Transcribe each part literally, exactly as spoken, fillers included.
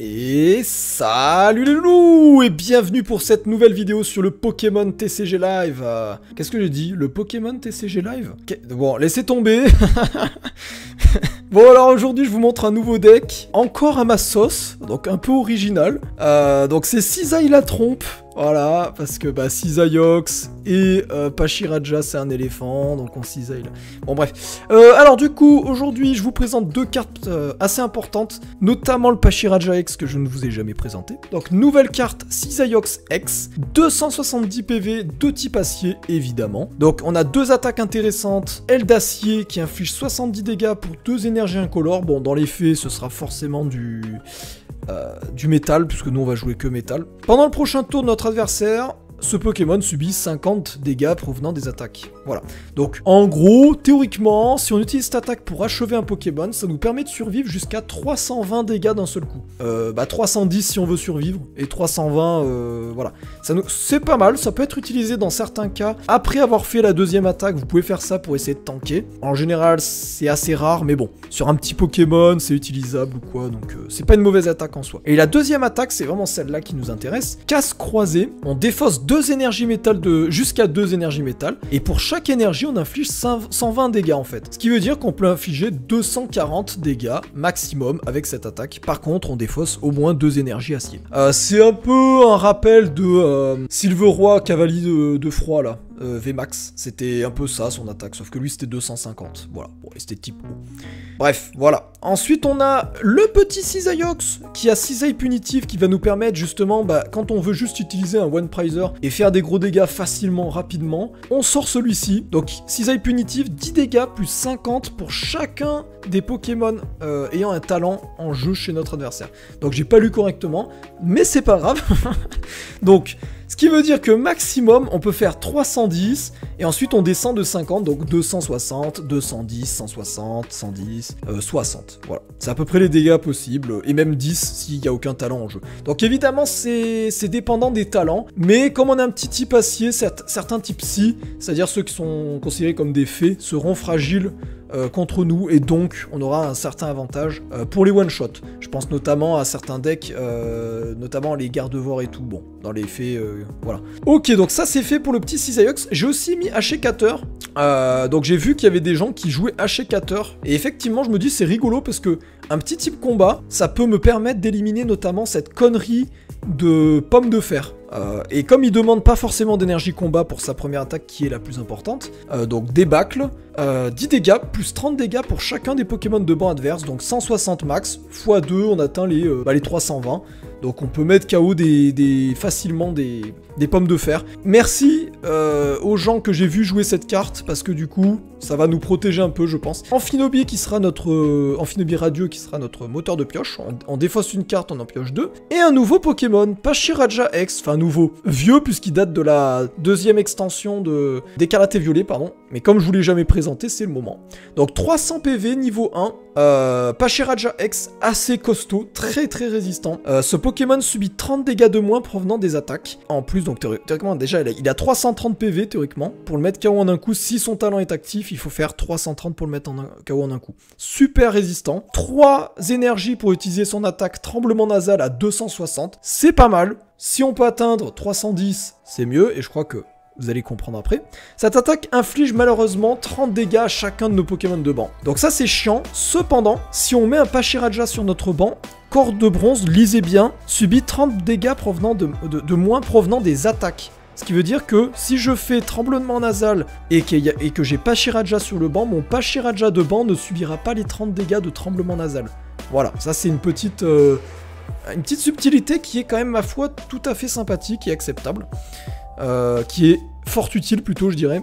Et salut les loulous et bienvenue pour cette nouvelle vidéo sur le Pokémon T C G Live. euh, Qu'est-ce que j'ai dit? Le Pokémon T C G Live okay. Bon, laissez tomber. Bon alors aujourd'hui je vous montre un nouveau deck, encore à ma sauce, donc un peu original. euh, Donc c'est Cizaïla trompe, voilà, parce que bah Cizayox et euh, Pachyradjah c'est un éléphant, donc on Cizaïla. Bon bref, euh, alors du coup aujourd'hui je vous présente deux cartes euh, assez importantes, notamment le Pachyradjah X que je ne vous ai jamais présenté. Donc nouvelle carte Cizayox X, deux cent soixante-dix P V, de type acier évidemment. Donc on a deux attaques intéressantes, Aile d'acier qui inflige soixante-dix dégâts pour deux énergies incolore, bon dans les faits ce sera forcément du euh, du métal puisque nous on va jouer que métal. Pendant le prochain tour de notre adversaire, ce Pokémon subit cinquante dégâts provenant des attaques. Voilà. Donc en gros, théoriquement, si on utilise cette attaque pour achever un Pokémon, ça nous permet de survivre jusqu'à trois cent vingt dégâts d'un seul coup. Euh, bah trois cent dix si on veut survivre, et trois cent vingt, euh, voilà. Ça nous... C'est pas mal, ça peut être utilisé dans certains cas. Après avoir fait la deuxième attaque, vous pouvez faire ça pour essayer de tanker. En général, c'est assez rare, mais bon, sur un petit Pokémon, c'est utilisable ou quoi, donc euh, c'est pas une mauvaise attaque en soi. Et la deuxième attaque, c'est vraiment celle-là qui nous intéresse. Casse croisée, on défausse deux énergies métal de... jusqu'à deux énergies métal, et pour chaque énergie on inflige cent vingt dégâts en fait, ce qui veut dire qu'on peut infliger deux cent quarante dégâts maximum avec cette attaque. Par contre on défausse au moins deux énergies acier. Euh, c'est un peu un rappel de euh, Silver Roi Cavalier de, de froid là, euh, V max, c'était un peu ça son attaque, sauf que lui c'était deux cent cinquante, voilà, bon, et c'était type haut. Bref, voilà. Ensuite on a le petit Cizayox qui a Cisaye Punitive qui va nous permettre justement, bah, quand on veut juste utiliser un One Prizer et faire des gros dégâts facilement, rapidement, on sort celui-ci. Donc Cisaye Punitive, dix dégâts plus cinquante pour chacun des Pokémon euh, ayant un talent en jeu chez notre adversaire. Donc j'ai pas lu correctement, mais c'est pas grave. Donc ce qui veut dire que maximum on peut faire trois cent dix et ensuite on descend de cinquante, donc deux cent soixante, deux cent dix, cent soixante, cent dix, euh, soixante. Voilà, c'est à peu près les dégâts possibles, et même dix s'il n'y a aucun talent en jeu. Donc évidemment c'est dépendant des talents, mais comme on a un petit type acier, certains types psy, c'est-à-dire ceux qui sont considérés comme des fées, seront fragiles euh, contre nous, et donc on aura un certain avantage euh, pour les one-shots. Je pense notamment à certains decks, euh, notamment les garde-vores et tout, bon, dans les fées... Euh, voilà. Ok, donc ça c'est fait pour le petit Cizayox. J'ai aussi mis Hachécateur. Euh, donc j'ai vu qu'il y avait des gens qui jouaient Hachécateur. Et effectivement, je me dis c'est rigolo parce que un petit type combat, ça peut me permettre d'éliminer notamment cette connerie de pomme de fer. Euh, et comme il demande pas forcément d'énergie combat pour sa première attaque qui est la plus importante, euh, donc débâcle, euh, dix dégâts plus trente dégâts pour chacun des Pokémon de banc adverse, donc cent soixante max, fois deux on atteint les, euh, bah, les trois cent vingt, donc on peut mettre K O des, des, facilement des, des pommes de fer. Merci euh, aux gens que j'ai vu jouer cette carte, parce que du coup ça va nous protéger un peu je pense. Amphinobi qui sera notre euh, Amphinobi radio qui sera notre moteur de pioche, on, on défausse une carte, on en pioche deux, et un nouveau Pokémon, Pachyradjah X, enfin nouveau, vieux puisqu'il date de la deuxième extension de... d'Écarlate et Violet, pardon, mais comme je vous l'ai jamais présenté, c'est le moment. Donc trois cents P V, niveau un, euh, Pachyradjah X, assez costaud, très très résistant. Euh, ce Pokémon subit trente dégâts de moins provenant des attaques, en plus, donc théoriquement, déjà il a, il a trois cent trente P V théoriquement, pour le mettre K O en un coup, si son talent est actif, il faut faire trois cent trente pour le mettre en un... K O en un coup. Super résistant, trois énergies pour utiliser son attaque, tremblement nasal à deux cent soixante, c'est pas mal. Si on peut atteindre trois cent dix, c'est mieux, et je crois que vous allez comprendre après. Cette attaque inflige malheureusement trente dégâts à chacun de nos Pokémon de banc. Donc ça c'est chiant, cependant, si on met un Pachyradjah sur notre banc, corps de bronze, lisez bien, subit trente dégâts provenant de, de, de moins provenant des attaques. Ce qui veut dire que si je fais tremblement nasal et que, et que j'ai Pachyradjah sur le banc, mon Pachyradjah de banc ne subira pas les trente dégâts de tremblement nasal. Voilà, ça c'est une petite... Euh... une petite subtilité qui est quand même, ma foi, tout à fait sympathique et acceptable. Euh, qui est fort utile plutôt, je dirais.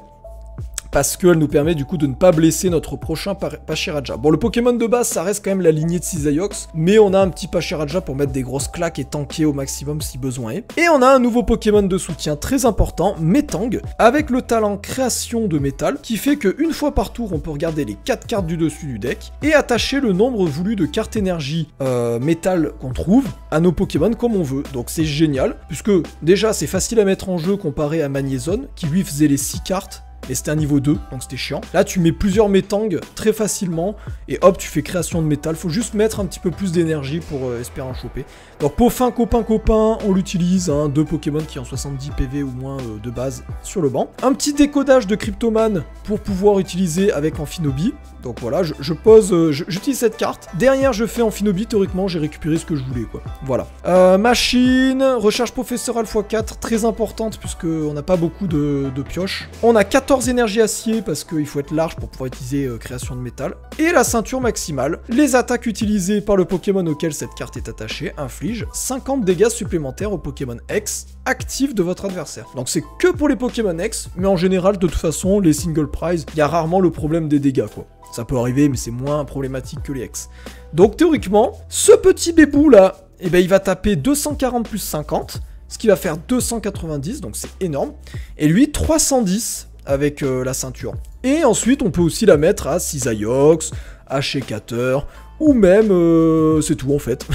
Parce qu'elle nous permet du coup de ne pas blesser notre prochain Pachyradjah. Bon, le Pokémon de base, ça reste quand même la lignée de Cizayox, mais on a un petit Pachyradjah pour mettre des grosses claques et tanker au maximum si besoin est. Et on a un nouveau Pokémon de soutien très important, Metang, avec le talent Création de Métal, qui fait qu'une fois par tour, on peut regarder les quatre cartes du dessus du deck et attacher le nombre voulu de cartes énergie euh, métal qu'on trouve à nos Pokémon comme on veut. Donc c'est génial, puisque déjà c'est facile à mettre en jeu comparé à Magnézone, qui lui faisait les six cartes mais c'était un niveau deux, donc c'était chiant. Là, tu mets plusieurs Metang très facilement, et hop, tu fais création de métal. Faut juste mettre un petit peu plus d'énergie pour euh, espérer en choper. Donc, Poffin, copain, copain, on l'utilise, hein, deux Pokémon qui ont soixante-dix P V ou moins euh, de base sur le banc. Un petit décodage de Cryptoman pour pouvoir utiliser avec Amphinobi. Donc voilà, je, je pose, euh, j'utilise cette carte. Derrière, je fais Amphinobi, théoriquement, j'ai récupéré ce que je voulais, quoi. Voilà. Euh, machine, recherche professeur Alpha quatre, très importante, puisqu'on n'a pas beaucoup de, de pioches. On a quatorze énergies acier, parce qu'il faut être large pour pouvoir utiliser euh, création de métal. Et la ceinture maximale, les attaques utilisées par le Pokémon auquel cette carte est attachée, inflige cinquante dégâts supplémentaires au Pokémon X actif de votre adversaire. Donc c'est que pour les Pokémon X, mais en général, de toute façon, les single prize, il y a rarement le problème des dégâts, quoi. Ça peut arriver, mais c'est moins problématique que les X. Donc théoriquement, ce petit bébou là, eh ben, il va taper deux cent quarante plus cinquante, ce qui va faire deux cent quatre-vingt-dix, donc c'est énorme. Et lui, trois cent dix avec euh, la ceinture. Et ensuite, on peut aussi la mettre à Cizayox, Hachécateur, ou même... Euh, c'est tout en fait.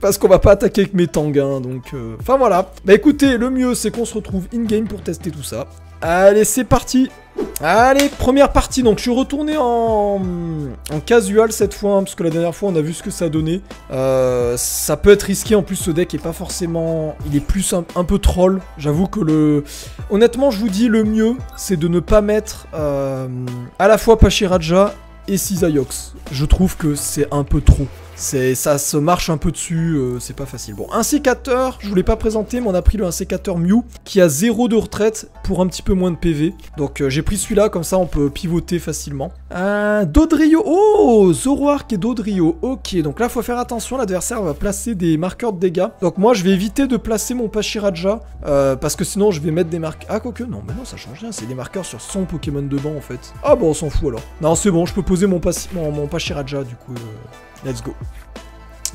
Parce qu'on va pas attaquer avec mes tanguins, donc... Euh... Enfin voilà. Bah écoutez, le mieux, c'est qu'on se retrouve in-game pour tester tout ça. Allez, c'est parti. Allez, première partie, donc je suis retourné en, en casual cette fois, hein, parce que la dernière fois on a vu ce que ça donnait. Euh, ça peut être risqué, en plus ce deck est pas forcément... Il est plus un, un peu troll, j'avoue que le... Honnêtement je vous dis, le mieux c'est de ne pas mettre euh, à la fois Pachyradjah et Cizayox. Je trouve que c'est un peu trop. Ça se marche un peu dessus, euh, c'est pas facile. Bon, Insécateur, je vous l'ai pas présenté, mais on a pris le Insécateur Mew, qui a zéro de retraite pour un petit peu moins de P V. Donc euh, j'ai pris celui-là, comme ça on peut pivoter facilement. Euh, Dodrio, oh Zoroark et Dodrio, ok. Donc là, faut faire attention, l'adversaire va placer des marqueurs de dégâts. Donc moi, je vais éviter de placer mon Pachyradjah, euh, parce que sinon je vais mettre des marqueurs... Ah, quoique, non, mais non, ça change rien, c'est des marqueurs sur son Pokémon de banc, en fait. Ah bon, on s'en fout alors. Non, c'est bon, je peux poser mon, mon, mon Pachyradjah, du coup... Euh... Let's go.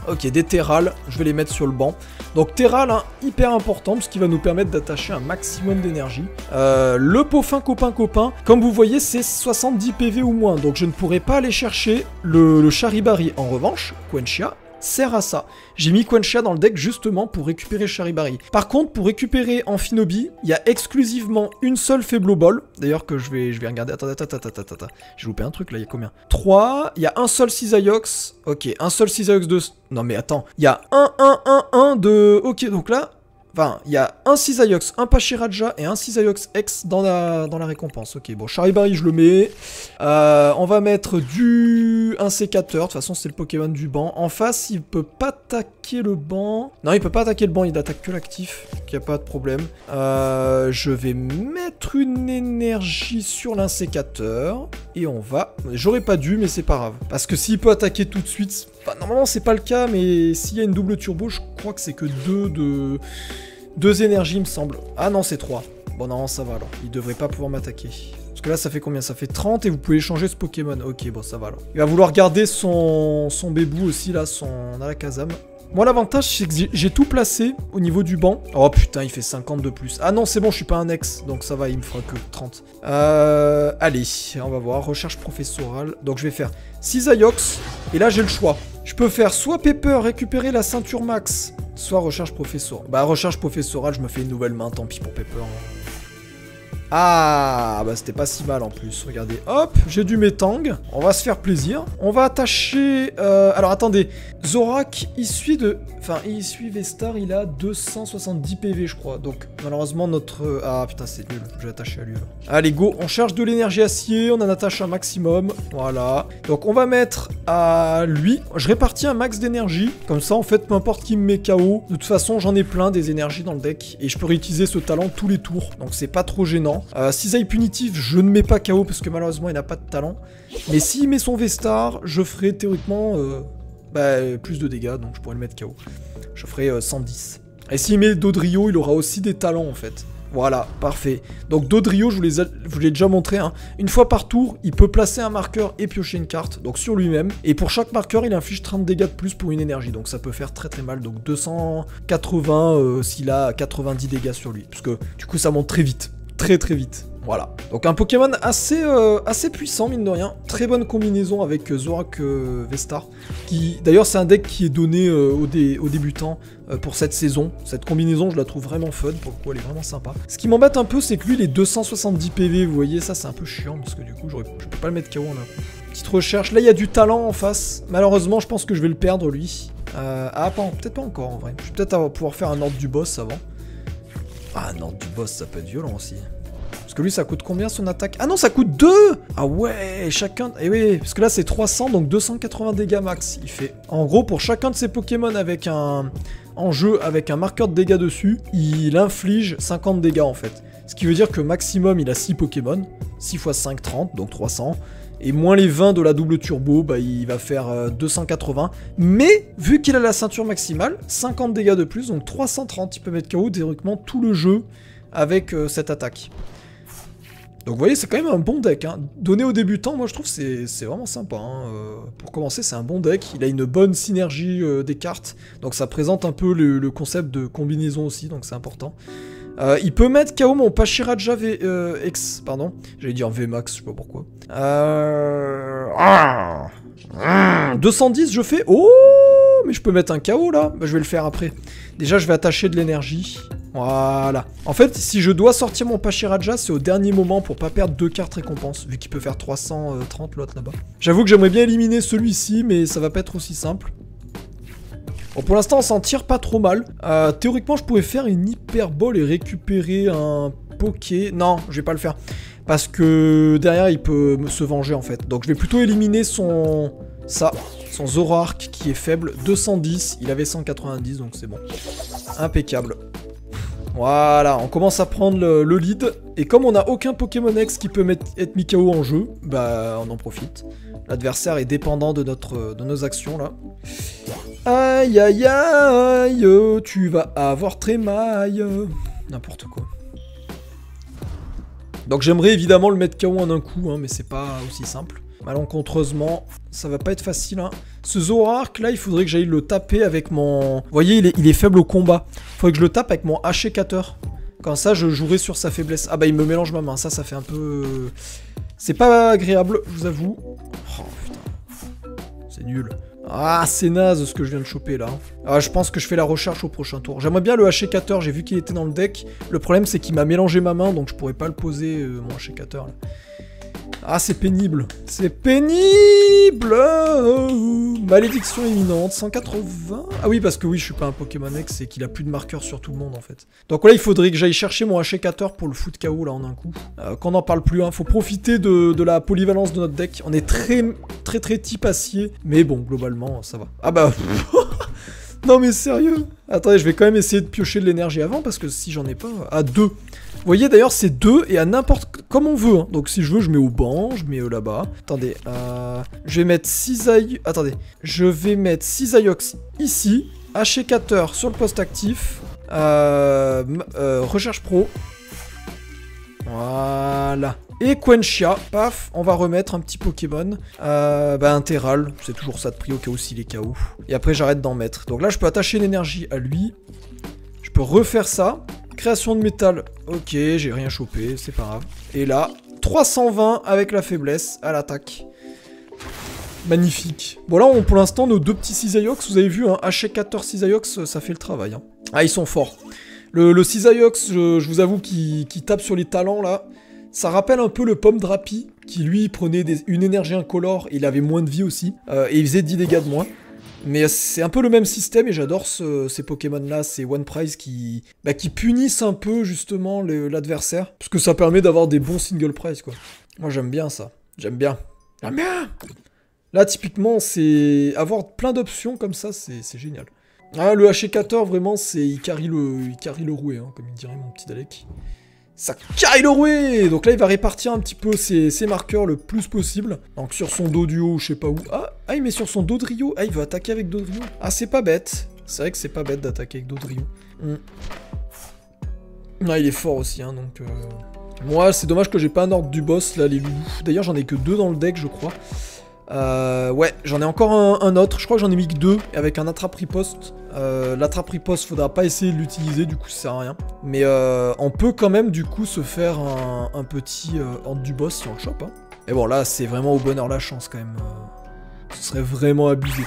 Ok, des Terhal, je vais les mettre sur le banc. Donc Terhal, hein, hyper important, parce qu'il va nous permettre d'attacher un maximum d'énergie. Euh, le Poffin, copain, copain, comme vous voyez, c'est soixante-dix P V ou moins. Donc je ne pourrai pas aller chercher le, le Charibari. En revanche, Quenchia sert à ça. J'ai mis Quenchia dans le deck justement pour récupérer Charibari. Par contre, pour récupérer Amphinobi, il y a exclusivement une seule Faibloball. D'ailleurs que je vais, je vais regarder... Attends, attends, attends, attends, attends. J'ai loupé un truc là, il y a combien? trois, il y a un seul Cizayox. Ok, un seul Cizayox de... Non mais attends, il y a un, un, un, un de... Ok, donc là... Enfin, il y a un Cizayox, un Pachyradjah et un Cizayox X dans la, dans la récompense. Ok, bon, Charibari, je le mets. Euh, on va mettre du... un sécateur. De toute façon, c'est le Pokémon du banc. En face, il peut pas attaquer le banc. Non, il peut pas attaquer le banc. Il attaque que l'actif. Donc, il n'y a pas de problème. Euh, je vais mettre une énergie sur l'insécateur. Et on va... J'aurais pas dû, mais c'est pas grave. Parce que s'il peut attaquer tout de suite... Enfin, normalement, c'est pas le cas, mais s'il y a une double turbo, je crois que c'est que deux de... deux énergies, il me semble. Ah non, c'est trois. Bon, non, ça va alors. Il devrait pas pouvoir m'attaquer. Parce que là, ça fait combien? Ça fait trente et vous pouvez échanger ce Pokémon. Ok, bon, ça va alors. Il va vouloir garder son, son bébou aussi, là, son Alakazam. Moi, l'avantage, c'est que j'ai tout placé au niveau du banc. Oh putain, il fait cinquante de plus. Ah non, c'est bon, je suis pas un ex, donc ça va, il me fera que trente. Euh, allez, on va voir. Recherche professorale. Donc, je vais faire Cizayox. Et là, j'ai le choix. Je peux faire soit Pepper, récupérer la ceinture max, soit recherche professorale. Bah, recherche professorale, je me fais une nouvelle main, tant pis pour Pepper. Ah, bah c'était pas si mal en plus, regardez. Hop, j'ai du Metang, on va se faire plaisir. On va attacher... Euh, alors attendez, Zorak, il suit de... Enfin, il suit Vestar, il a deux cent soixante-dix P V je crois. Donc malheureusement notre... Ah putain c'est nul, je vais attacher à lui. Là. Allez go, on charge de l'énergie acier, on en attache un maximum. Voilà. Donc on va mettre à lui, je répartis un max d'énergie. Comme ça en fait, peu importe qui me met K O. De toute façon j'en ai plein des énergies dans le deck. Et je peux réutiliser ce talent tous les tours. Donc c'est pas trop gênant. Euh, Cisaye Punitive, je ne mets pas K O parce que malheureusement il n'a pas de talent. Mais s'il met son Vestar, je ferai théoriquement euh, bah, plus de dégâts, donc je pourrais le mettre K O. Je ferai euh, cent dix. Et s'il met Dodrio, il aura aussi des talents en fait. Voilà, parfait. Donc Dodrio, je vous l'ai déjà montré, hein. Une fois par tour, il peut placer un marqueur et piocher une carte, donc sur lui-même. Et pour chaque marqueur, il inflige trente dégâts de plus pour une énergie, donc ça peut faire très très mal. Donc deux cent quatre-vingts euh, s'il a quatre-vingt-dix dégâts sur lui, parce que du coup ça monte très vite. Très très vite. Voilà. Donc un Pokémon assez, euh, assez puissant, mine de rien. Très bonne combinaison avec euh, Zoroark euh, Vestar. Qui... D'ailleurs, c'est un deck qui est donné euh, aux, dé... aux débutants euh, pour cette saison. Cette combinaison, je la trouve vraiment fun. Pour le coup, elle est vraiment sympa. Ce qui m'embête un peu, c'est que lui, il est deux cent soixante-dix P V. Vous voyez, ça, c'est un peu chiant. Parce que du coup, je peux pas le mettre K O en là. Petite recherche. Là, il y a du talent en face. Malheureusement, je pense que je vais le perdre, lui. Euh... Ah, peut-être pas encore, en vrai. Je vais peut-être pouvoir faire un ordre du boss avant. Ah, un ordre du boss, ça peut être violent aussi. Parce que lui, ça coûte combien son attaque? Ah non, ça coûte deux. Ah ouais, chacun... Eh oui, parce que là, c'est trois cents, donc deux cent quatre-vingts dégâts max. Il fait... En gros, pour chacun de ses Pokémon avec un... en jeu, avec un marqueur de dégâts dessus, il inflige cinquante dégâts, en fait. Ce qui veut dire que maximum, il a six Pokémon. six fois cinq, trente, donc trois cents. Et moins les vingt de la double turbo, bah, il va faire euh, deux cent quatre-vingts. Mais, vu qu'il a la ceinture maximale, cinquante dégâts de plus, donc trois cent trente. Il peut mettre K O, théoriquement, tout le jeu avec euh, cette attaque. Donc vous voyez, c'est quand même un bon deck, hein. Donné aux débutants, moi je trouve que c'est vraiment sympa, hein. Euh, pour commencer, c'est un bon deck, il a une bonne synergie euh, des cartes, donc ça présente un peu le, le concept de combinaison aussi, donc c'est important. Euh, il peut mettre K O mon Pachyradjah V... Euh, X, pardon, j'allais dire V max, je sais pas pourquoi. Euh... Ah ah deux cent dix, je fais... Oh, mais je peux mettre un K O là, bah, je vais le faire après. Déjà, je vais attacher de l'énergie... Voilà. En fait, si je dois sortir mon Pachyradjah, c'est au dernier moment pour pas perdre deux cartes récompenses, vu qu'il peut faire trois cent trente l'autre là-bas. J'avoue que j'aimerais bien éliminer celui-ci, mais ça va pas être aussi simple. Bon, pour l'instant, on s'en tire pas trop mal. Euh, théoriquement, je pourrais faire une Hyperbole et récupérer un Poké... Non, je vais pas le faire. Parce que derrière, il peut se venger, en fait. Donc, je vais plutôt éliminer son... ça... Son Zoroark, qui est faible. deux cent dix, il avait cent quatre-vingt-dix, donc c'est bon. Impeccable. Voilà, on commence à prendre le, le lead. Et comme on n'a aucun Pokémon X qui peut mettre, être mis K O en jeu, bah on en profite. L'adversaire est dépendant de, notre, de nos actions là. Aïe aïe aïe, tu vas avoir très mal. N'importe quoi. Donc j'aimerais évidemment le mettre K O en un coup, hein, mais c'est pas aussi simple. Malencontreusement, ça va pas être facile, hein. Ce Zoroark, là, il faudrait que j'aille le taper avec mon... Vous voyez, il est, il est faible au combat. Il faudrait que je le tape avec mon Hachécateur. Comme ça, je jouerai sur sa faiblesse. Ah bah, il me mélange ma main. Ça, ça fait un peu... C'est pas agréable, je vous avoue. Oh, putain. C'est nul. Ah, c'est naze ce que je viens de choper, là. Ah, je pense que je fais la recherche au prochain tour. J'aimerais bien le Hachécateur. J'ai vu qu'il était dans le deck. Le problème, c'est qu'il m'a mélangé ma main, donc je pourrais pas le poser, euh, mon Hachécateur, là. Ah, c'est pénible. C'est pénible. Oh, malédiction imminente, cent quatre-vingts. Ah oui, parce que oui, je suis pas un Pokémon X et qu'il a plus de marqueurs sur tout le monde, en fait. Donc là, il faudrait que j'aille chercher mon Hachécateur pour le foutre K O, là, en un coup. Euh, Qu'on n'en parle plus, hein. Faut profiter de, de la polyvalence de notre deck. On est très, très, très type acier. Mais bon, globalement, ça va. Ah bah... Non, mais sérieux. Attendez, je vais quand même essayer de piocher de l'énergie avant, parce que si j'en ai pas... Ah, deux. Vous voyez, d'ailleurs, c'est deux et à n'importe... Comme on veut, hein. Donc, si je veux, je mets au banc, je mets euh, là-bas. Attendez, euh... je vais mettre Cizayox... Attendez. Je vais mettre Cizayox ici. Hachécateur sur le poste actif. Euh... euh Recherche Pro. Voilà. Et Quenchia. Paf, on va remettre un petit Pokémon. Euh, bah, un Terhal. C'est toujours ça de prix au cas où s'il est K O. Et après, j'arrête d'en mettre. Donc là, je peux attacher l'énergie à lui. Je peux refaire ça. Création de métal. Ok, j'ai rien chopé, c'est pas grave. Et là, trois cent vingt avec la faiblesse à l'attaque. Magnifique. Bon, là, on, pour l'instant, nos deux petits Cizayox, vous avez vu, un hein, H quatorze Cizayox, ça fait le travail. Hein. Ah, ils sont forts. Le, le Cizayox, je, je vous avoue, qui, qui tape sur les talents, là, ça rappelle un peu le Pomme Drapi, qui, lui, prenait des, une énergie incolore, il avait moins de vie aussi, euh, et il faisait dix dégâts de moins. Mais c'est un peu le même système et j'adore ce, ces Pokémon-là, ces One Prize qui, bah, qui punissent un peu justement l'adversaire. Parce que ça permet d'avoir des bons single prize, quoi. Moi, j'aime bien ça. J'aime bien. J'aime bien. Là, typiquement, c'est avoir plein d'options comme ça, c'est génial. Ah, le Hachécateur, vraiment, c'est il carry le, il carry le roué, hein, comme il dirait mon petit Dalek. Ça carry le roué. Donc là, il va répartir un petit peu ses, ses marqueurs le plus possible. Donc sur son Dodrio, je sais pas où. Ah, ah, il met sur son Dodrio. Ah, il veut attaquer avec Dodrio. Ah, c'est pas bête. C'est vrai que c'est pas bête d'attaquer avec Dodrio. Mm. Ah, il est fort aussi, hein, donc... Euh... Moi, c'est dommage que j'ai pas un ordre du boss, là, les loups. D'ailleurs, j'en ai que deux dans le deck, je crois. Euh, ouais, j'en ai encore un, un autre. Je crois que j'en ai mis que deux avec un attrape riposte. Euh, L'attrape riposte, faudra pas essayer de l'utiliser, du coup, ça sert à rien. Mais euh, on peut quand même, du coup, se faire un, un petit euh, ordre du boss si on le chope. Hein. Et bon, là, c'est vraiment au bonheur la chance quand même. Euh, ce serait vraiment abusé.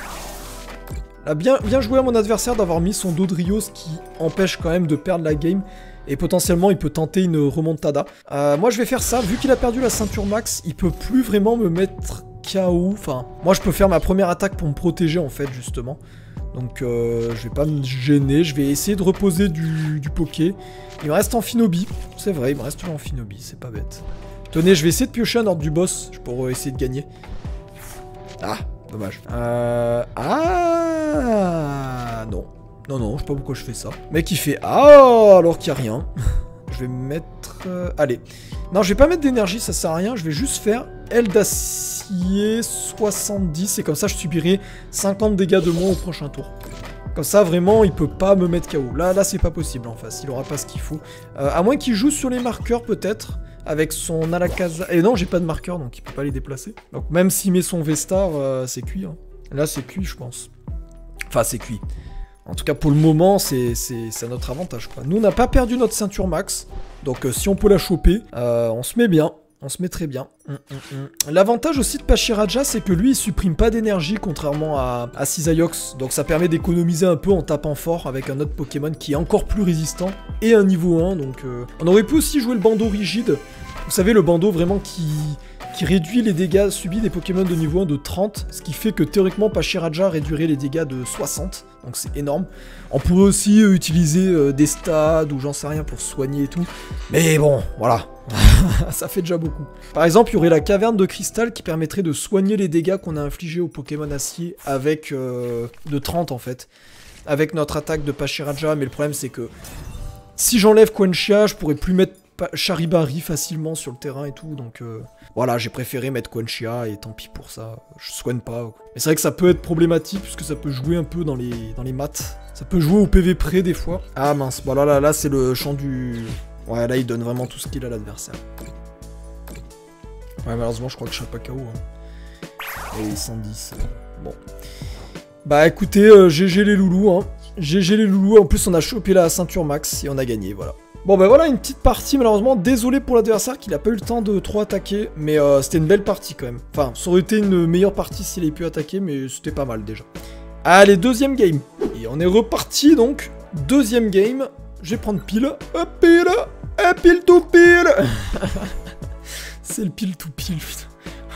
Là, bien, bien joué à mon adversaire d'avoir mis son Dodrio, ce qui empêche quand même de perdre la game. Et potentiellement, il peut tenter une remontada. Euh, moi, je vais faire ça. Vu qu'il a perdu la ceinture max, il peut plus vraiment me mettre K O. Enfin, moi, je peux faire ma première attaque pour me protéger, en fait, justement. Donc, euh, je vais pas me gêner. Je vais essayer de reposer du, du poké. Il me reste Amphinobi. C'est vrai, il me reste toujours Amphinobi. C'est pas bête. Tenez, je vais essayer de piocher un ordre du boss pour essayer de gagner. Ah, dommage. Euh... Ah... Non. Non, non, je sais pas pourquoi je fais ça. Mec, il fait... Ah, alors qu'il n'y a rien. Je vais mettre... Euh, allez. Non, je vais pas mettre d'énergie, ça sert à rien. Je vais juste faire Aile d'acier soixante-dix. Et comme ça, je subirai cinquante dégâts de moins au prochain tour. Comme ça, vraiment, il peut pas me mettre K O. Là, là c'est pas possible en face. Il aura pas ce qu'il faut. Euh, à moins qu'il joue sur les marqueurs, peut-être. Avec son Alakazam. Et non, j'ai pas de marqueurs, donc il peut pas les déplacer. Donc même s'il met son Vestar, euh, c'est cuit. Hein. Là, c'est cuit, je pense. Enfin, c'est cuit. En tout cas, pour le moment, c'est à notre avantage, quoi. Nous, on n'a pas perdu notre ceinture max. Donc, euh, si on peut la choper, euh, on se met bien. On se met très bien. Mm, mm, mm. L'avantage aussi de Pachyradjah, c'est que lui, il supprime pas d'énergie, contrairement à, à Cizayox. Donc, ça permet d'économiser un peu en tapant fort avec un autre Pokémon qui est encore plus résistant. Et un niveau un. Donc, euh... on aurait pu aussi jouer le bandeau rigide. Vous savez, le bandeau vraiment qui... qui réduit les dégâts subis des Pokémon de niveau un de trente, ce qui fait que théoriquement Pachyradjah réduirait les dégâts de soixante, donc c'est énorme. On pourrait aussi euh, utiliser euh, des stades ou j'en sais rien pour soigner et tout, mais bon, voilà, ça fait déjà beaucoup. Par exemple, il y aurait la caverne de cristal qui permettrait de soigner les dégâts qu'on a infligés aux Pokémon acier avec euh, de trente en fait, avec notre attaque de Pachyradjah, mais le problème c'est que si j'enlève Quenchia, je pourrais plus mettre Charibari facilement sur le terrain et tout, donc euh, voilà, j'ai préféré mettre Quenchia et tant pis pour ça, je soigne pas. Mais c'est vrai que ça peut être problématique puisque ça peut jouer un peu dans les dans les maths, ça peut jouer au P V près des fois. Ah mince, voilà, là là, là c'est le champ du... Ouais, là il donne vraiment tout ce qu'il a à l'adversaire. Ouais, malheureusement je crois que je serai pas K O. Hein. Et cent dix, bon. Bah écoutez, euh, G G les loulous, hein. G G les loulous, en plus on a chopé la ceinture max et on a gagné, voilà. Bon ben voilà, une petite partie, malheureusement, désolé pour l'adversaire qu'il n'a pas eu le temps de trop attaquer, mais euh, c'était une belle partie quand même. Enfin, ça aurait été une meilleure partie s'il avait pu attaquer, mais c'était pas mal déjà. Allez, deuxième game. Et on est reparti donc, deuxième game. Je vais prendre pile, hop pile, hop pile tout pile. C'est le pile tout pile, putain.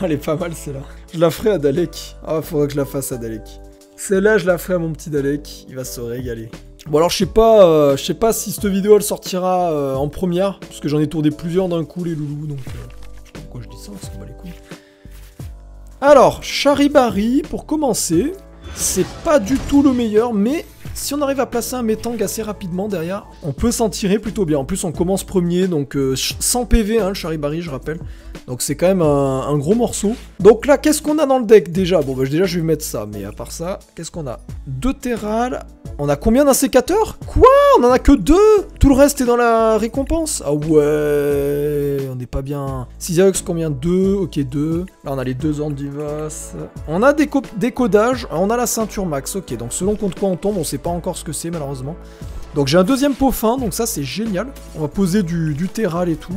Elle est pas mal celle-là. Je la ferai à Dalek. Ah, faudrait que je la fasse à Dalek. Celle-là, je la ferai à mon petit Dalek, il va se régaler. Bon alors je sais pas, euh, je sais pas si cette vidéo elle sortira euh, en première, parce que j'en ai tourné plusieurs d'un coup les loulous, donc euh, je sais pas pourquoi je dis ça, parce qu'on va les couilles. Alors, Charibari, pour commencer, c'est pas du tout le meilleur, mais si on arrive à placer un Metang assez rapidement derrière, on peut s'en tirer plutôt bien. En plus on commence premier, donc euh, sans P V hein, le Charibari je rappelle, donc c'est quand même un, un gros morceau. Donc là, qu'est-ce qu'on a dans le deck déjà? Bon bah déjà je vais mettre ça, mais à part ça, qu'est-ce qu'on a? Deux Terhal. On a combien d'insécateurs? Quoi? On en a que deux? Tout le reste est dans la récompense? Ah ouais, on n'est pas bien. Cizayox combien? Deux, ok deux. Là on a les deux Andivas. On a des, des codages, on a la ceinture max, ok. Donc selon contre quoi on tombe, on sait pas encore ce que c'est malheureusement. Donc j'ai un deuxième Poffin, donc ça c'est génial. On va poser du, du Terhal et tout.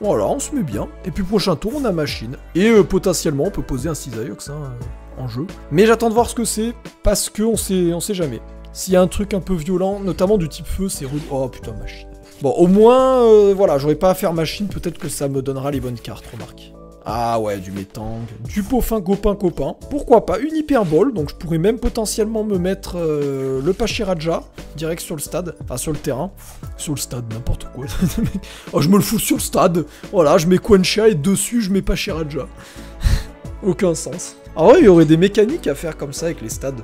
Voilà, on se met bien. Et puis prochain tour on a Machine. Et euh, potentiellement on peut poser un Cizayox hein, euh, en jeu. Mais j'attends de voir ce que c'est, parce qu'on sait, on sait jamais. S'il y a un truc un peu violent, notamment du type feu, c'est rude. Oh putain, Machine. Bon, au moins, euh, voilà, j'aurais pas à faire Machine, peut-être que ça me donnera les bonnes cartes, remarque. Ah ouais, du Metang, du Poffin, copain, copain. Pourquoi pas, une Hyperbole, donc je pourrais même potentiellement me mettre euh, le Pachyradjah, direct sur le stade, enfin sur le terrain. Sur le stade, n'importe quoi. Oh, je me le fous sur le stade. Voilà, je mets Quenchia et dessus, je mets Pachyradjah. Aucun sens. Ah ouais, il y aurait des mécaniques à faire comme ça avec les stades.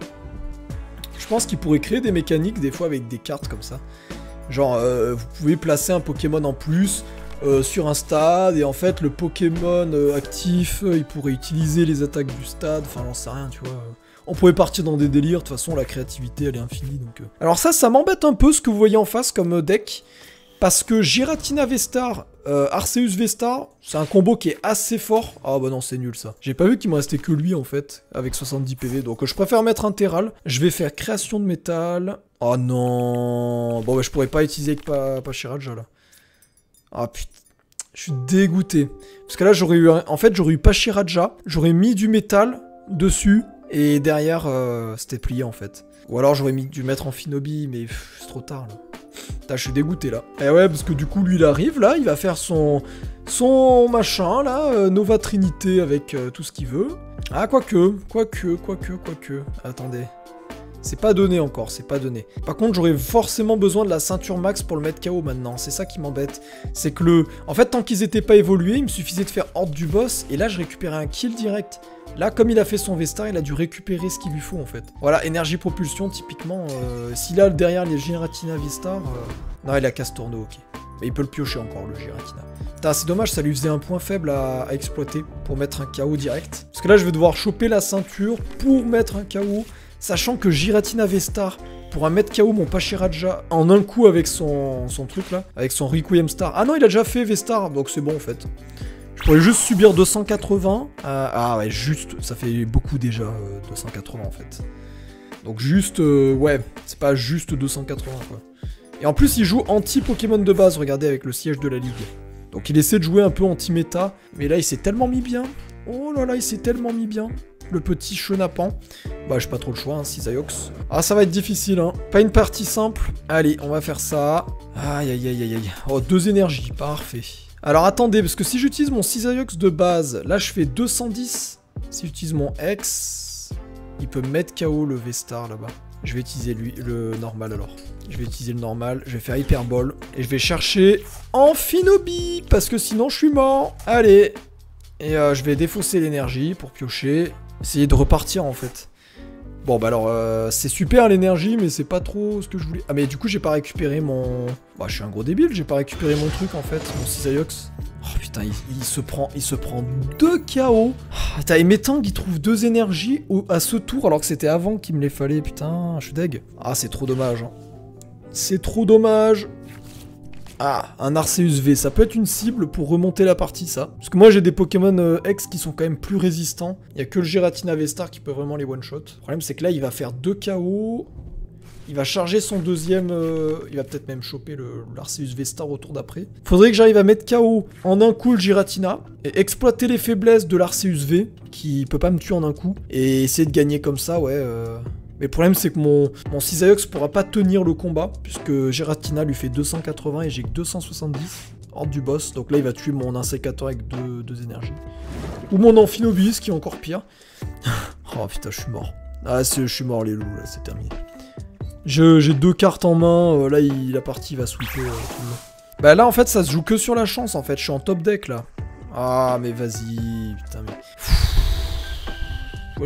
Je pense qu'il pourrait créer des mécaniques des fois avec des cartes comme ça. Genre, euh, vous pouvez placer un Pokémon en plus euh, sur un stade, et en fait, le Pokémon euh, actif, euh, il pourrait utiliser les attaques du stade, enfin, j'en sais rien, tu vois. On pourrait partir dans des délires, de toute façon, la créativité, elle est infinie, donc... Euh... Alors ça, ça m'embête un peu, ce que vous voyez en face comme deck, parce que Giratina Vestar, Euh, Arceus Vestar, c'est un combo qui est assez fort. Ah bah non, c'est nul ça. J'ai pas vu qu'il me restait que lui en fait, avec soixante-dix P V. Donc je préfère mettre un Terhal. Je vais faire Création de Métal. Oh non. Bon bah je pourrais pas utiliser pas Pachyradjah là. Ah putain. Je suis dégoûté. Parce que là j'aurais eu... En fait j'aurais eu Pachyradjah. J'aurais mis du métal dessus. Et derrière euh, c'était plié en fait. Ou alors j'aurais mis du mettre en Amphinobi. Mais c'est trop tard là. Putain, je suis dégoûté là. Eh ouais, parce que du coup, lui, il arrive là, il va faire son son machin là, euh, Nova Trinité avec euh, tout ce qu'il veut. Ah, quoique, quoique, quoique, quoique. Attendez. C'est pas donné encore, c'est pas donné. Par contre, j'aurais forcément besoin de la ceinture max pour le mettre K O maintenant. C'est ça qui m'embête. C'est que le... En fait, tant qu'ils étaient pas évolués, il me suffisait de faire Ordre du Boss. Et là, je récupérais un kill direct. Là, comme il a fait son Vestar, il a dû récupérer ce qu'il lui faut en fait. Voilà, énergie propulsion, typiquement. Euh, S'il a derrière les Giratina Vestar... Euh... Non, il a Castorno, ok. Mais il peut le piocher encore, le Giratina. Putain, c'est dommage, ça lui faisait un point faible à... à exploiter pour mettre un K O direct. Parce que là, je vais devoir choper la ceinture pour mettre un K O... Sachant que Giratina Vestar pourra mettre K O mon Pachyradjah en un coup avec son, son truc là, avec son Requiem Star. Ah non, il a déjà fait Vestar, donc c'est bon en fait. Je pourrais juste subir deux cent quatre-vingts. Euh, ah ouais, juste, ça fait beaucoup déjà euh, deux cent quatre-vingts en fait. Donc juste, euh, ouais, c'est pas juste deux cent quatre-vingts quoi. Et en plus, il joue anti-Pokémon de base, regardez, avec le siège de la ligue. Donc il essaie de jouer un peu anti-méta, mais là il s'est tellement mis bien. Oh là là, il s'est tellement mis bien. Le petit chenapan. Bah, j'ai pas trop le choix, hein, Cizayox. Ah, ça va être difficile, hein. Pas une partie simple. Allez, on va faire ça. Aïe, aïe, aïe, aïe, aïe. Oh, deux énergies, parfait. Alors, attendez, parce que si j'utilise mon Cizayox de base, là, je fais deux cent dix. Si j'utilise mon X, il peut mettre K O le Vestar, là-bas. Je vais utiliser lui, le normal, alors. Je vais utiliser le normal, je vais faire Hyperbole. Et je vais chercher Amphinobi, parce que sinon, je suis mort. Allez. Et euh, je vais défausser l'énergie pour piocher. Essayer de repartir en fait. Bon bah alors euh, c'est super l'énergie, mais c'est pas trop ce que je voulais. Ah mais du coup j'ai pas récupéré mon... Bah je suis un gros débile, j'ai pas récupéré mon truc en fait, mon Cizayox. Oh putain, il, il se prend il se prend deux K O. Ah, t'as Metang, il trouve deux énergies au, à ce tour alors que c'était avant qu'il me les fallait, putain, je suis deg. Ah c'est trop dommage. Hein. C'est trop dommage. Ah, un Arceus V, ça peut être une cible pour remonter la partie, ça. Parce que moi, j'ai des Pokémon euh, X qui sont quand même plus résistants. Il n'y a que le Giratina Vestar qui peut vraiment les one-shot. Le problème, c'est que là, il va faire deux K O. Il va charger son deuxième... Euh... Il va peut-être même choper l'Arceus Vestar au tour d'après. Faudrait que j'arrive à mettre K O en un coup le Giratina. Et exploiter les faiblesses de l'Arceus V, qui peut pas me tuer en un coup. Et essayer de gagner comme ça, ouais... Euh... Mais le problème, c'est que mon, mon Cizayox pourra pas tenir le combat, puisque Giratina lui fait deux cent quatre-vingts et j'ai que deux cent soixante-dix, hors du boss. Donc là, il va tuer mon Insécateur avec deux, deux énergies. Ou mon Amphinobi, ce qui est encore pire. Oh putain, je suis mort. Ah, je suis mort, les loups, là, c'est terminé. J'ai deux cartes en main, euh, là, il, la partie va sweeper euh, tout le monde. Bah là, en fait, ça se joue que sur la chance, en fait. Je suis en top deck, là. Ah, mais vas-y, putain, mais...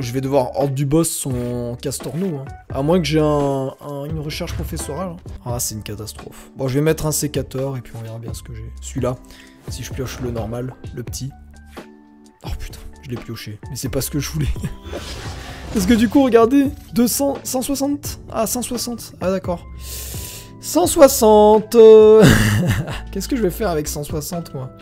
Je vais devoir Ordre du Boss son Castorno, hein. À moins que j'ai un, un, une recherche professorale. Hein. Ah, c'est une catastrophe. Bon, je vais mettre un sécateur et puis on verra bien ce que j'ai. Celui-là, si je pioche le normal, le petit. Oh putain, je l'ai pioché. Mais c'est pas ce que je voulais. Parce que du coup, regardez, deux cents, cent soixante. Ah, cent soixante. Ah, d'accord. cent soixante euh... Qu'est-ce que je vais faire avec cent soixante, moi ?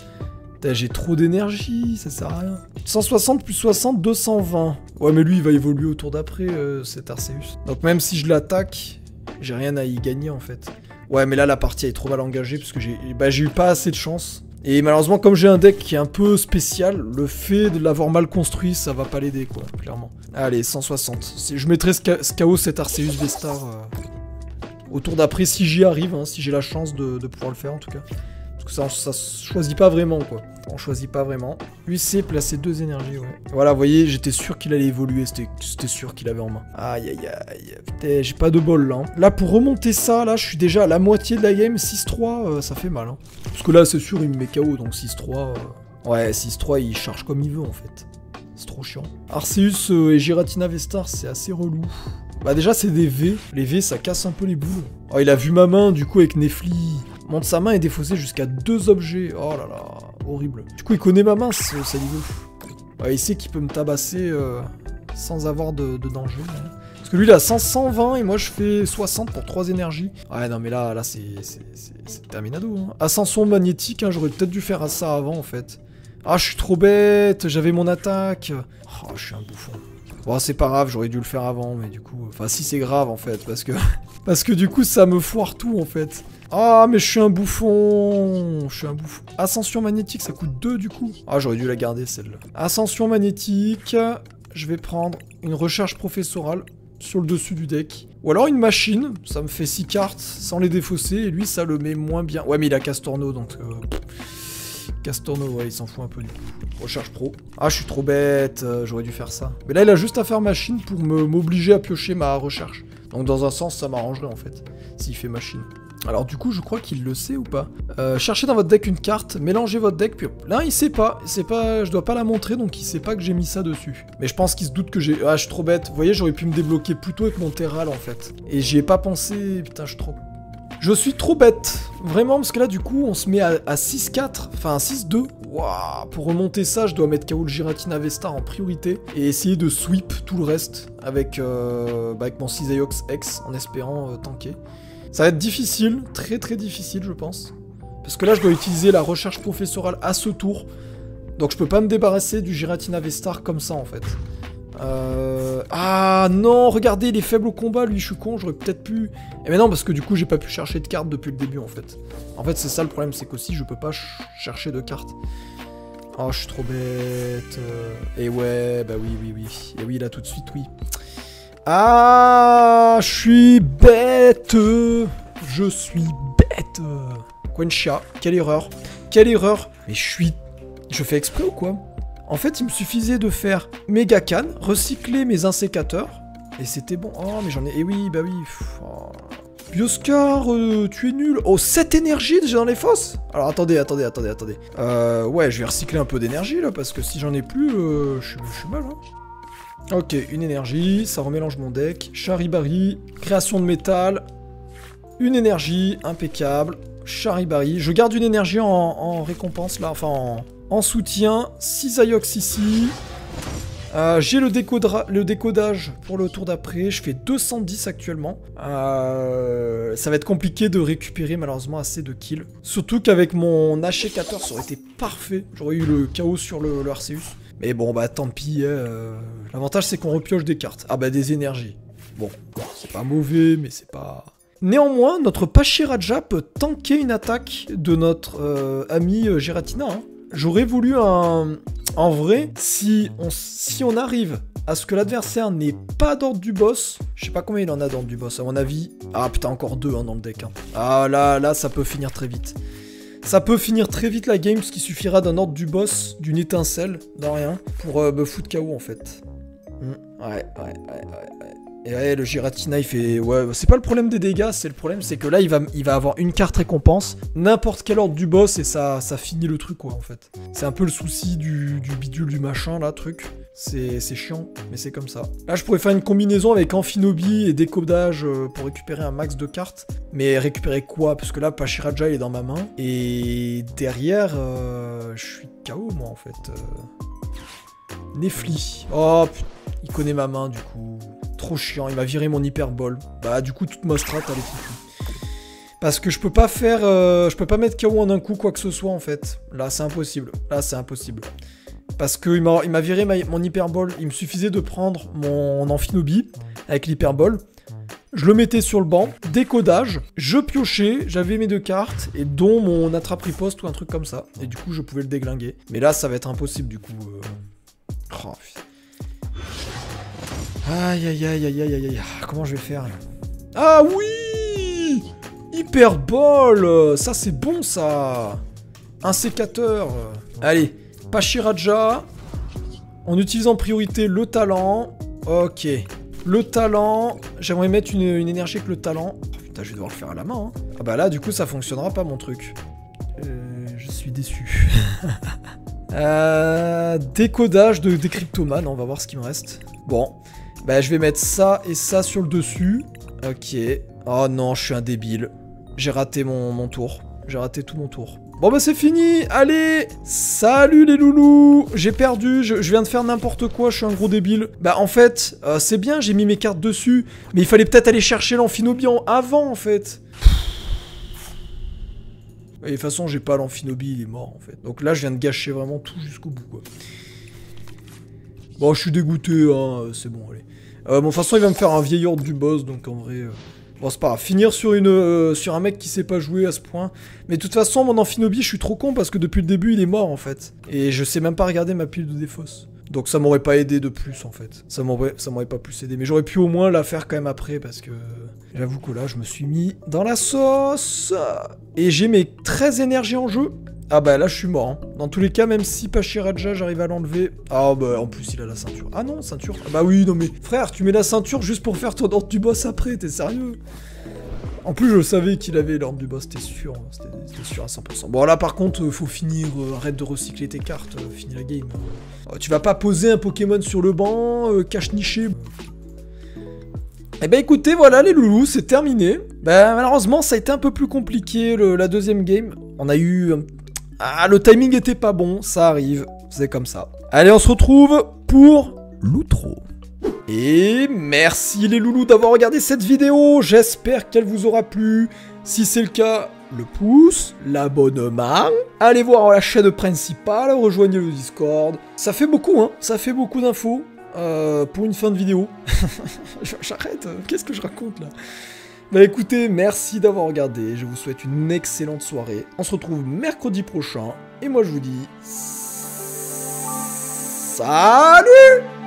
J'ai trop d'énergie, ça sert à rien. cent soixante plus soixante, deux cent vingt. Ouais, mais lui, il va évoluer au tour d'après, euh, cet Arceus. Donc même si je l'attaque, j'ai rien à y gagner, en fait. Ouais, mais là, la partie est trop mal engagée, parce que j'ai bah, j'ai eu pas assez de chance. Et malheureusement, comme j'ai un deck qui est un peu spécial, le fait de l'avoir mal construit, ça va pas l'aider, quoi, clairement. Allez, cent soixante. Je mettrai ce K O, cet Arceus Vestar, euh, au tour d'après, si j'y arrive, hein, si j'ai la chance de, de pouvoir le faire, en tout cas. Parce que ça, ça choisit pas vraiment, quoi. On choisit pas vraiment. U C, placer deux énergies, ouais. Voilà, vous voyez, j'étais sûr qu'il allait évoluer. C'était sûr qu'il avait en main. Aïe, aïe, aïe. Putain, j'ai pas de bol, là. Hein. Là, pour remonter ça, là, je suis déjà à la moitié de la game. six trois, euh, ça fait mal. Hein. Parce que là, c'est sûr, il me met K O. Donc six trois... Euh... Ouais, six trois, il charge comme il veut, en fait. C'est trop chiant. Arceus euh, et Giratina Vestar, c'est assez relou. Bah déjà, c'est des V. Les V, ça casse un peu les boules. Oh, il a vu ma main, du coup, avec Nefli. Monte sa main et défaussée jusqu'à deux objets. Oh là là, horrible. Du coup, il connaît ma main, ce saligo. Ouais, il sait qu'il peut me tabasser euh, sans avoir de, de danger. Hein. Parce que lui il a cinq cent vingt et moi je fais soixante pour trois énergies. Ah non mais là, là c'est terminado. Hein. Ascension magnétique, hein, j'aurais peut-être dû faire ça avant en fait. Ah je suis trop bête, j'avais mon attaque. Oh je suis un bouffon. Bon c'est pas grave, j'aurais dû le faire avant, mais du coup... Enfin si c'est grave en fait, parce que... parce que du coup ça me foire tout en fait. Ah mais je suis un bouffon. Je suis un bouffon. Ascension magnétique, ça coûte deux du coup. Ah j'aurais dû la garder celle-là. Ascension magnétique... Je vais prendre une recherche professorale sur le dessus du deck. Ou alors une machine, ça me fait six cartes sans les défausser, et lui ça le met moins bien. Ouais mais il a Castorno donc... Euh... Castorno, ouais, il s'en fout un peu du coup. Recherche pro. Ah, je suis trop bête, euh, j'aurais dû faire ça. Mais là, il a juste à faire machine pour m'obliger à piocher ma recherche. Donc, dans un sens, ça m'arrangerait en fait, s'il fait machine. Alors, du coup, je crois qu'il le sait ou pas. Euh, cherchez dans votre deck une carte, mélangez votre deck, puis là, il sait pas. Il sait pas, je dois pas la montrer, donc il sait pas que j'ai mis ça dessus. Mais je pense qu'il se doute que j'ai... Ah, je suis trop bête. Vous voyez, j'aurais pu me débloquer plus tôt avec mon Terhal en fait. Et j'y ai pas pensé. Putain, je suis trop... Je suis trop bête, vraiment, parce que là, du coup, on se met à, à six quatre, enfin à six deux. Waouh, pour remonter ça, je dois mettre K O le Giratina Vestar en priorité et essayer de sweep tout le reste avec, euh, bah, avec mon Cizayox X en espérant euh, tanker. Ça va être difficile, très très difficile, je pense. Parce que là, je dois utiliser la recherche professorale à ce tour. Donc, je peux pas me débarrasser du Giratina Vestar comme ça, en fait. Euh... Ah non, regardez, il est faible au combat, lui, je suis con, j'aurais peut-être pu... Eh mais non, parce que du coup, j'ai pas pu chercher de cartes depuis le début, en fait. En fait, c'est ça le problème, c'est qu'aussi, je peux pas ch chercher de cartes. Oh, je suis trop bête... Et ouais, bah oui, oui, oui. Et oui, là, tout de suite, oui. Ah, je suis bête. Je suis bête. Quenchia, quelle erreur. Quelle erreur. Mais je suis... Je fais exprès ou quoi ? En fait, il me suffisait de faire méga canne, recycler mes insécateurs, et c'était bon. Oh, mais j'en ai... Eh oui, bah oui. Oh. Bioscar, euh, tu es nul. Oh, sept énergies déjà dans les fosses. Alors, attendez, attendez, attendez, attendez. Euh, ouais, je vais recycler un peu d'énergie, là, parce que si j'en ai plus, euh, je suis mal, hein. Ok, une énergie, ça remélange mon deck. Charibari, création de métal. Une énergie, impeccable. Charibari. Je garde une énergie en, en récompense, là, enfin en... En soutien, Cizayox ici. Euh, J'ai le, le décodage pour le tour d'après. Je fais deux cent dix actuellement. Euh, ça va être compliqué de récupérer malheureusement assez de kills. Surtout qu'avec mon Hachécateur, ça aurait été parfait. J'aurais eu le K O sur le, le Arceus. Mais bon, bah tant pis. Euh... L'avantage, c'est qu'on repioche des cartes. Ah bah des énergies. Bon, c'est pas mauvais, mais c'est pas... Néanmoins, notre Pachyradjah peut tanker une attaque de notre euh, ami Giratina, hein. J'aurais voulu un... En vrai, si on, si on arrive à ce que l'adversaire n'ait pas d'ordre du boss... Je sais pas combien il en a d'ordre du boss, à mon avis... Ah putain, encore deux hein, dans le deck. Hein. Ah là, là, ça peut finir très vite. Ça peut finir très vite la game, ce qui suffira d'un ordre du boss, d'une étincelle, dans rien, pour euh, me foutre K O en fait. Mmh. Ouais, ouais, ouais, ouais, ouais. Et ouais, le Giratina, il fait... Ouais, c'est pas le problème des dégâts, c'est le problème, c'est que là, il va, il va avoir une carte récompense, n'importe quel ordre du boss, et ça, ça finit le truc, quoi, en fait. C'est un peu le souci du, du bidule, du machin, là, truc. C'est chiant, mais c'est comme ça. Là, je pourrais faire une combinaison avec Amphinobi et décodage pour récupérer un max de cartes. Mais récupérer quoi? Parce que là, Pachyradjah, il est dans ma main. Et derrière, euh, je suis K O, moi, en fait. Euh... Nefli. Oh, putain, il connaît ma main, du coup... Trop chiant, il m'a viré mon hyperbole. Bah du coup toute ma strat elle est foutue. Parce que je peux pas faire... Euh, je peux pas mettre K O en un coup quoi que ce soit en fait. Là c'est impossible. Là c'est impossible. Parce qu'il m'a viré ma, mon hyperbole. Il me suffisait de prendre mon Amphinobi avec l'hyperbole. Je le mettais sur le banc. Décodage. Je piochais. J'avais mes deux cartes. Et dont mon attrape riposte ou un truc comme ça. Et du coup je pouvais le déglinguer. Mais là ça va être impossible du coup. Euh... Oh, putain. Aïe aïe aïe aïe aïe aïe, comment je vais faire? Ah oui! Hyperbole! Ça c'est bon ça! Insécateur! Allez, Pachyradjah. On utilise en priorité le talent. Ok. Le talent. J'aimerais mettre une, une énergie avec le talent. Oh, putain, je vais devoir le faire à la main. Hein. Ah bah là, du coup, ça fonctionnera pas mon truc. Euh, je suis déçu. euh, décodage de, des Cryptoman. On va voir ce qu'il me reste. Bon. Bah je vais mettre ça et ça sur le dessus. Ok. Oh non, je suis un débile. J'ai raté mon, mon tour. J'ai raté tout mon tour. Bon bah c'est fini, allez, salut les loulous. J'ai perdu, je, je viens de faire n'importe quoi, je suis un gros débile. Bah en fait, euh, c'est bien, j'ai mis mes cartes dessus, mais il fallait peut-être aller chercher l'Amphinobi avant en fait. Et de toute façon, j'ai pas l'Amphinobi, il est mort en fait. Donc là, je viens de gâcher vraiment tout jusqu'au bout quoi. Bon, je suis dégoûté, hein, c'est bon, allez. Euh, bon, de toute façon, il va me faire un vieil ordre du boss, donc en vrai... Euh... Bon, c'est pas grave. Finir sur, une, euh, sur un mec qui sait pas jouer à ce point. Mais de toute façon, mon Amphinobi, je suis trop con parce que depuis le début, il est mort en fait. Et je sais même pas regarder ma pile de défausse. Donc ça m'aurait pas aidé de plus en fait. Ça m'aurait pas plus aidé. Mais j'aurais pu au moins la faire quand même après parce que... J'avoue que là, je me suis mis dans la sauce. Et j'ai mes treize énergies en jeu. Ah bah là je suis mort, hein. Dans tous les cas, même si Pachyradjah j'arrive à l'enlever... Ah bah en plus il a la ceinture. Ah non, ceinture. Ah bah oui, non mais... Frère, tu mets la ceinture juste pour faire ton ordre du boss après, t'es sérieux? En plus je savais qu'il avait l'ordre du boss, t'es sûr, hein. C'était sûr à cent pour cent. Bon là par contre, faut finir, euh, arrête de recycler tes cartes, euh, finis la game. Euh, tu vas pas poser un Pokémon sur le banc, euh, cache niché... Eh ben écoutez, voilà les loulous, c'est terminé. Bah malheureusement ça a été un peu plus compliqué le, la deuxième game. On a eu... Euh, Ah, le timing était pas bon, ça arrive, c'est comme ça. Allez, on se retrouve pour l'outro. Et merci les loulous d'avoir regardé cette vidéo, j'espère qu'elle vous aura plu. Si c'est le cas, le pouce, l'abonnement, allez voir la chaîne principale, rejoignez le Discord. Ça fait beaucoup, hein, ça fait beaucoup d'infos euh, pour une fin de vidéo. J'arrête, qu'est-ce que je raconte là ? Bah écoutez, merci d'avoir regardé, je vous souhaite une excellente soirée, on se retrouve mercredi prochain, et moi je vous dis... Salut!